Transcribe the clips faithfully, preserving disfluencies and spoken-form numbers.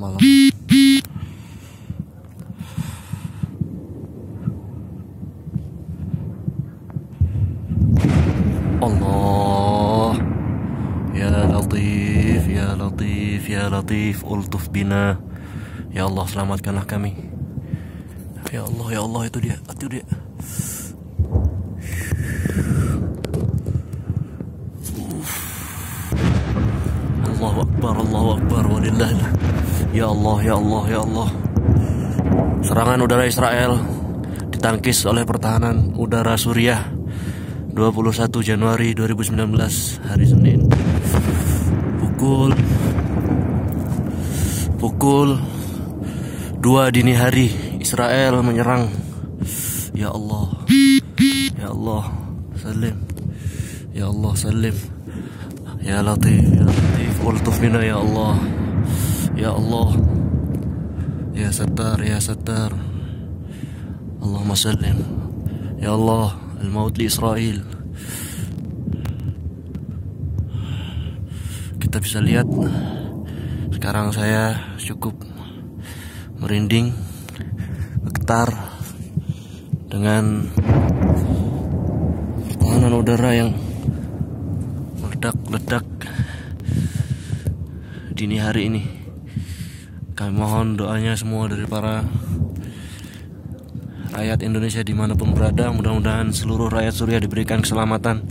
malam. Allah ya Latif, ya Latif, ya Latif, ultuf bina. Ya Allah, selamatkanlah kami. Ya Allah, ya Allah, itu dia, itu dia. Allahu Akbar, Allahu Akbar, walillah. Ya Allah, ya Allah, ya Allah. Serangan udara Israel ditangkis oleh pertahanan udara Suriah. Dua puluh satu Januari dua ribu sembilan belas, hari Senin, Pukul Pukul dua dini hari, Israel menyerang. Ya Allah, ya Allah, salim. Ya Allah, salim. Ya Latif, ya Latif, ultuf bina, ya Allah, ya Allah, ya Sattar, ya Sattar. Allahumma sallim. Ya Allah, al-maut li Israel. Kita bisa lihat sekarang saya cukup merinding, getar dengan pertahanan udara yang ledak-ledak dini hari ini. Kami mohon doanya semua dari para rakyat Indonesia dimanapun berada. Mudah-mudahan seluruh rakyat Suriah diberikan keselamatan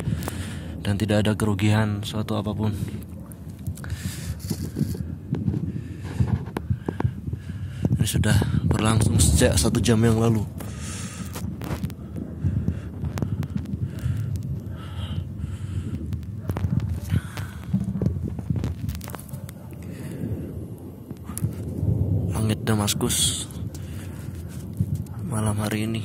dan tidak ada kerugian suatu apapun. Ini sudah berlangsung sejak satu jam yang lalu. Damaskus malam hari ini.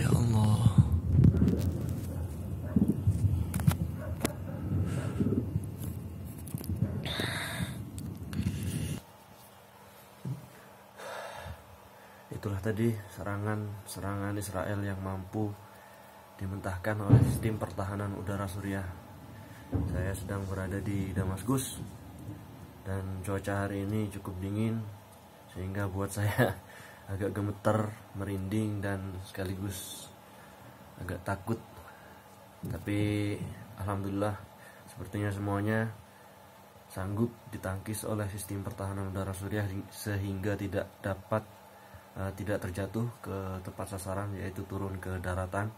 Ya Allah, itulah tadi serangan-serangan Israel yang mampu dimentahkan oleh sistem pertahanan udara Suriah. Saya sedang berada di Damaskus dan cuaca hari ini cukup dingin sehingga buat saya agak gemeter, merinding, dan sekaligus agak takut. Tapi alhamdulillah sepertinya semuanya sanggup ditangkis oleh sistem pertahanan udara Suriah sehingga tidak dapat tidak terjatuh ke tempat sasaran, yaitu turun ke daratan,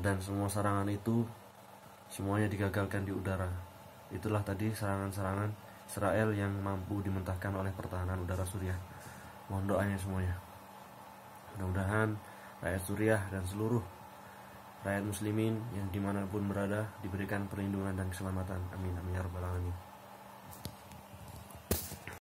dan semua serangan itu semuanya digagalkan di udara. Itulah tadi serangan-serangan Israel yang mampu dimentahkan oleh pertahanan udara Suriah. Mohon doanya semuanya. Mudah-mudahan rakyat Suriah dan seluruh rakyat muslimin yang dimanapun berada diberikan perlindungan dan keselamatan. Amin, amin ya rabbal alamin.